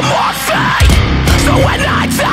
no more fate. So when I